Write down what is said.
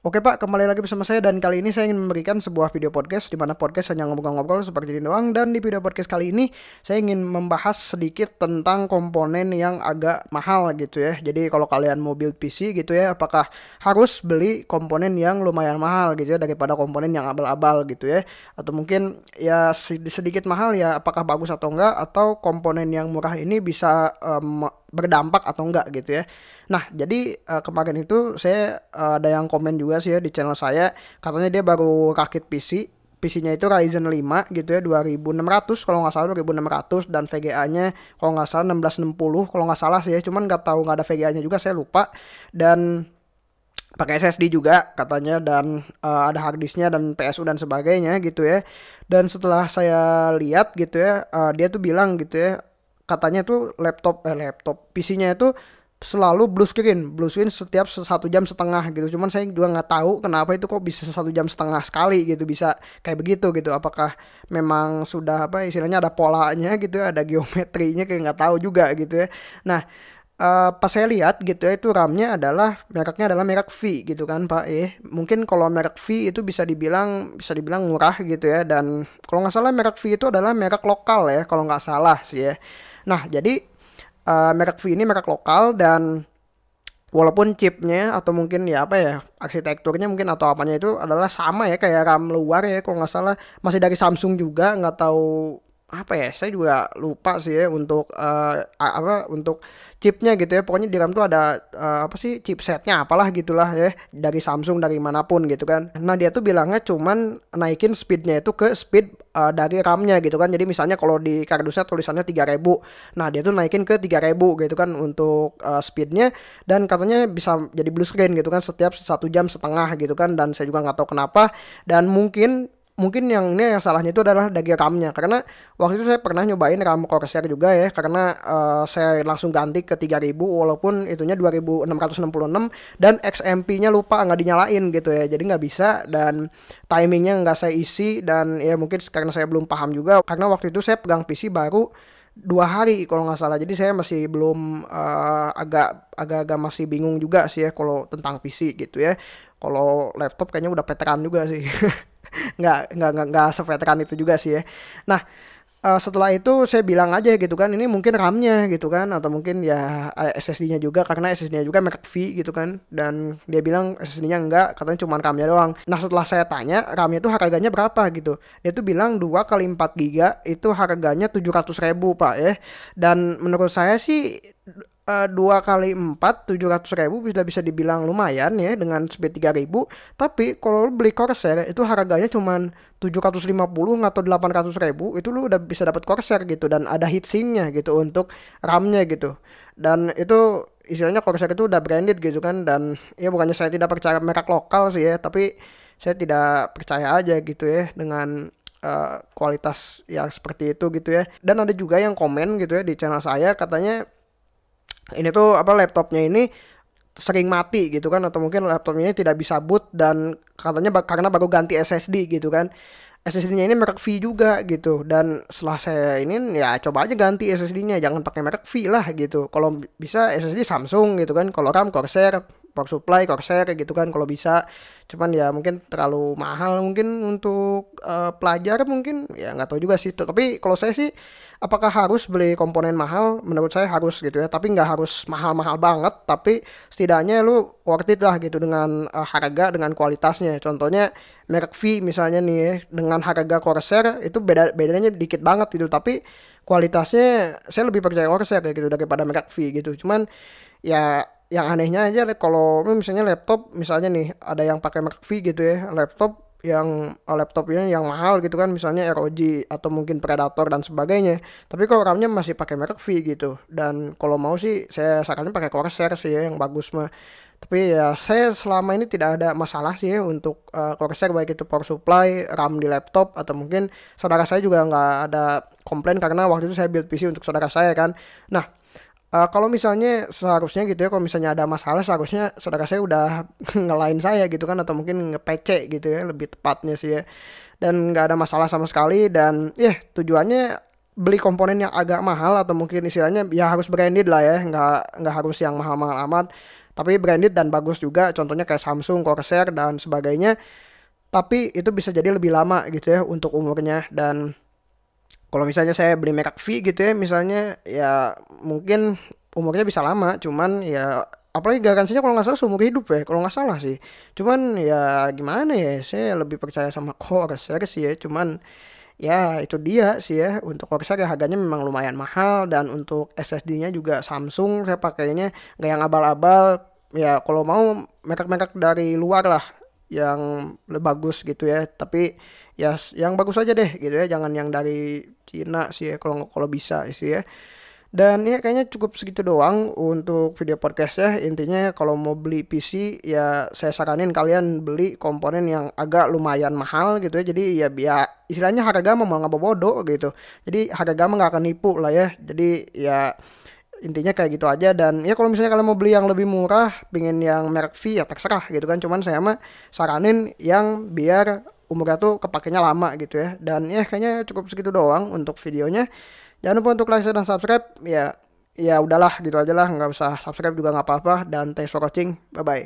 Oke Pak, kembali lagi bersama saya dan kali ini saya ingin memberikan sebuah video podcast di mana podcast hanya ngobrol-ngobrol seperti ini doang. Dan di video podcast kali ini saya ingin membahas sedikit tentang komponen yang agak mahal gitu ya. Jadi kalau kalian mau build PC gitu ya, apakah harus beli komponen yang lumayan mahal gitu ya daripada komponen yang abal-abal gitu ya. Atau mungkin ya sedikit mahal ya apakah bagus atau enggak, atau komponen yang murah ini bisa berdampak atau enggak gitu ya. Nah jadi kemarin itu saya ada yang komen juga sih ya di channel saya, katanya dia baru rakit PC-nya itu Ryzen 5 gitu ya, 2600 kalau nggak salah, 2600, dan VGA-nya kalau nggak salah 1660 kalau nggak salah sih ya, cuman nggak tahu nggak ada VGA-nya juga, saya lupa. Dan pakai SSD juga katanya, dan ada harddisknya dan PSU dan sebagainya gitu ya. Dan setelah saya lihat gitu ya, dia tuh bilang gitu ya, katanya tuh laptop PC-nya itu selalu blue screen setiap 1,5 jam gitu. Cuman saya juga nggak tahu kenapa itu kok bisa 1,5 jam sekali gitu, bisa kayak begitu gitu. Apakah memang sudah apa istilahnya ada polanya gitu, ada geometrinya, kayak nggak tahu juga gitu ya. Nah pas saya lihat gitu ya, itu RAM-nya mereknya adalah merek V gitu kan Pak. Mungkin kalau merek V itu bisa dibilang murah gitu ya, dan kalau nggak salah merek V itu adalah merek lokal ya kalau nggak salah sih ya. Nah jadi merek V ini merek lokal, dan walaupun chipnya atau mungkin ya apa ya arsitekturnya mungkin atau apanya itu adalah sama ya kayak RAM luar ya kalau nggak salah, masih dari Samsung juga, nggak tahu apa ya, saya juga lupa sih ya untuk untuk chipnya gitu ya. Pokoknya di RAM tuh ada chipsetnya apalah gitulah ya, dari Samsung dari manapun gitu kan. Nah dia tuh bilangnya cuman naikin speednya itu ke speed dari RAM-nya gitu kan. Jadi misalnya kalau di kardusnya tulisannya 3000, nah dia tuh naikin ke 3000 gitu kan untuk speednya, dan katanya bisa jadi blue screen gitu kan setiap 1,5 jam gitu kan. Dan saya juga nggak tahu kenapa, dan mungkin yang ini yang salahnya itu adalah daging RAM-nya, karena waktu itu saya pernah nyobain RAM Corsair juga ya, karena saya langsung ganti ke 3000 walaupun itunya 2666 dan XMP-nya lupa nggak dinyalain gitu ya, jadi nggak bisa, dan timingnya nggak saya isi, dan ya mungkin karena saya belum paham juga, karena waktu itu saya pegang PC baru 2 hari kalau nggak salah, jadi saya masih belum agak masih bingung juga sih ya kalau tentang PC gitu ya. Kalau laptop kayaknya udah veteran juga sih. nggak seveteran itu juga sih ya. Nah setelah itu saya bilang aja gitu kan, ini mungkin RAM-nya gitu kan, atau mungkin ya SSD-nya juga, karena SSD-nya juga merek V gitu kan. Dan dia bilang SSD-nya enggak, katanya cuma RAM-nya doang. Nah setelah saya tanya RAM-nya itu harganya berapa gitu, dia tuh bilang 2x4GB itu harganya 700.000 Pak ya. Dan menurut saya sih 2x4 700.000 bisa dibilang lumayan ya dengan speed 3000. Tapi kalau lo beli Corsair itu harganya cuman 750 atau 800.000, itu lu udah bisa dapat Corsair gitu, dan ada heatsinknya gitu untuk RAM-nya gitu. Dan itu istilahnya Corsair itu udah branded gitu kan, dan ya bukannya saya tidak percaya merek lokal sih ya, tapi saya tidak percaya aja gitu ya dengan kualitas yang seperti itu gitu ya. Dan ada juga yang komen gitu ya di channel saya, katanya ini tuh apa laptopnya ini sering mati gitu kan, atau mungkin laptopnya ini tidak bisa boot, dan katanya karena baru ganti SSD gitu kan. SSD-nya ini merek V juga gitu, dan setelah saya ini ya coba aja ganti SSD-nya, jangan pakai merek V lah gitu. Kalau bisa SSD Samsung gitu kan, kalau RAM Corsair, power supply Corsair gitu kan kalau bisa. Cuman ya mungkin terlalu mahal mungkin untuk pelajar mungkin ya, nggak tahu juga sih. Tapi kalau saya sih, apakah harus beli komponen mahal? Menurut saya harus gitu ya, tapi nggak harus mahal-mahal banget, tapi setidaknya lu worth it lah gitu dengan harga, dengan kualitasnya. Contohnya merek V misalnya nih ya, dengan harga Corsair itu bedanya dikit banget gitu, tapi kualitasnya saya lebih percaya Corsair gitu daripada merek V gitu. Cuman ya yang anehnya aja kalau misalnya laptop, misalnya nih ada yang pakai merek V gitu ya, laptopnya yang mahal gitu kan, misalnya ROG atau mungkin Predator dan sebagainya, tapi kalau RAM-nya masih pakai merek V gitu. Dan kalau mau sih saya sarankan pakai Corsair sih ya, yang bagus mah. Tapi ya saya selama ini tidak ada masalah sih ya untuk Corsair, baik itu power supply, RAM di laptop, atau mungkin saudara saya juga nggak ada komplain, karena waktu itu saya build PC untuk saudara saya kan. Nah kalau misalnya seharusnya gitu ya, kalau misalnya ada masalah seharusnya saudara saya udah ngelain saya gitu kan, atau mungkin nge-PC gitu ya lebih tepatnya sih ya. Dan nggak ada masalah sama sekali, dan ya tujuannya beli komponen yang agak mahal, atau mungkin istilahnya ya harus branded lah ya, nggak harus yang mahal-mahal amat. tapi branded dan bagus juga, contohnya kayak Samsung, Corsair dan sebagainya. Tapi itu bisa jadi lebih lama gitu ya untuk umurnya. Dan kalau misalnya saya beli merek V gitu ya misalnya, ya mungkin umurnya bisa lama, cuman ya apalagi garansinya kalau nggak salah seumur hidup ya, kalau nggak salah sih. Cuman ya gimana ya, saya lebih percaya sama Corsair sih ya. Cuman ya itu dia sih ya, untuk Corsair ya harganya memang lumayan mahal. Dan untuk SSD-nya juga Samsung, saya pakainya nggak yang abal-abal. Ya kalau mau merek-merek dari luar lah yang bagus gitu ya. Tapi ya yang bagus aja deh gitu ya, jangan yang dari Cina sih ya, kalau bisa sih ya. Dan ya kayaknya cukup segitu doang untuk video podcast ya. Intinya kalau mau beli PC ya saya saranin kalian beli komponen yang agak lumayan mahal gitu ya. Jadi ya biar istilahnya harga mah nggak bodoh gitu. Jadi harga mah nggak akan nipu lah ya. Jadi ya intinya kayak gitu aja. Dan ya kalau misalnya kalian mau beli yang lebih murah, pengen yang merek V ya terserah gitu kan. Cuman saya mah saranin yang biar umurnya tuh kepakainya lama gitu ya. Dan ya kayaknya cukup segitu doang untuk videonya. Jangan lupa untuk like, share, dan subscribe. Ya udahlah gitu aja lah, nggak usah subscribe juga nggak apa-apa. Dan thanks for watching, bye-bye.